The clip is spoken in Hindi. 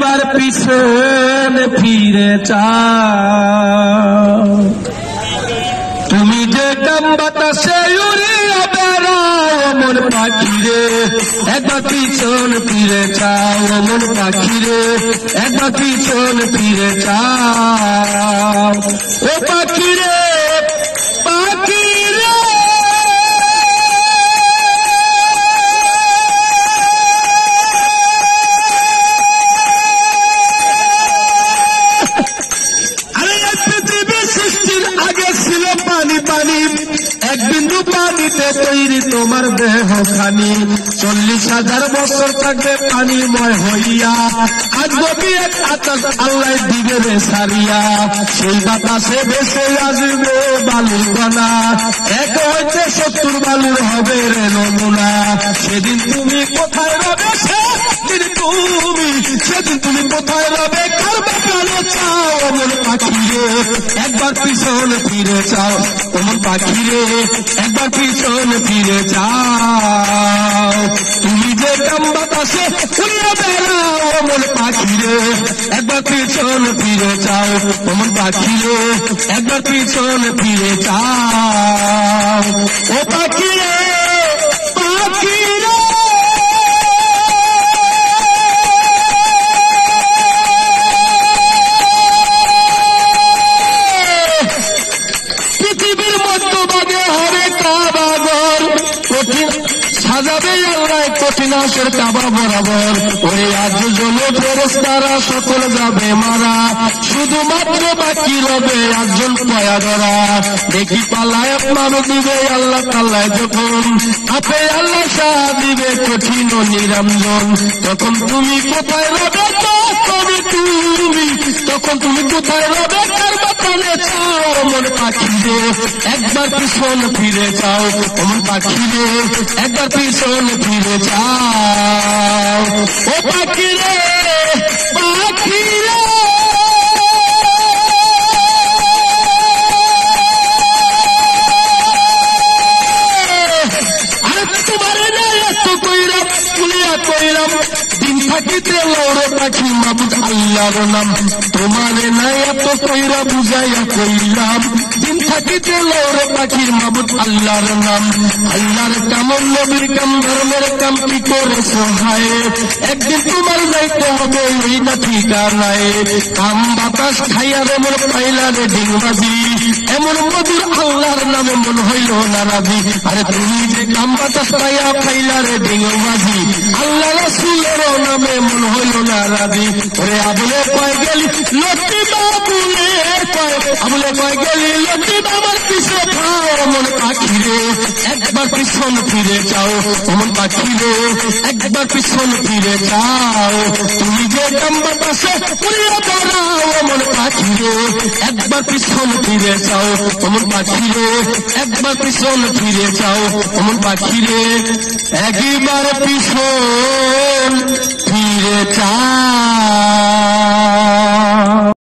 बार पिछन फिरे चाओ तुमी जे गम्बता से उड़िया बेराओ मन पाखी रे एटा पिछन फिरे चाओ मन पाखी रे एटा पिछन फिरे चाओ ओ पाखी रे सत्तर बालू हबे रे नमुना से दिन तुम कथाय रबे से दिन तुम कथाय रबे चाओ मन पाखी रे एक बार पिछन फिरे चाओ मन पाखी रे एक बार पिछन फिरे चाओ तुम जे कम बतासे उड़िया बेराओ मन पाखी रे एक बार पिछन फिरे चाओ मन पाखी रे एक बार पिछन फिरे चाओ ओ पाखी रे कठिन निरंजन तक तुम कथाय मन पाखी रे एक बार पिछन फिरे जाओ मन पाखी रे एक बार पिछन फिरे जाओ ओ पाखी रे अरे तुम्हारे ना तो कोईरा पुलिया कोईरा दिन थकिते लौरे पाखी माबूद अल्लाह रो नाम तुम्हारे ना तो कोईरा बुझाया कोईरा থাকিতে লৌরে পাখির মাবুদ আল্লাহর নাম আল্লাহর কাম নবীর কাম ধর্মের কাম কি করে সহায় একদিন তোমার যাইতে হবে ওই না ঠিকানায় কাম বাতাস খাইয়া রে মোর পাইলা রে ডিঙ্গাজি এমন মধুর আল্লাহর নামে মন হইল না রাজি আরে তুমি যে কাম বাতাস পাইয়া খাইলা রে ডিঙ্গাজি আল্লাহ রাসূলের নামে মন হইল না রাজি ওরে আবুলে কয় গেলি লতি বাবুলে কয় আবুলে কয় গেলি লতি एक बार पिछन फिरे जाओ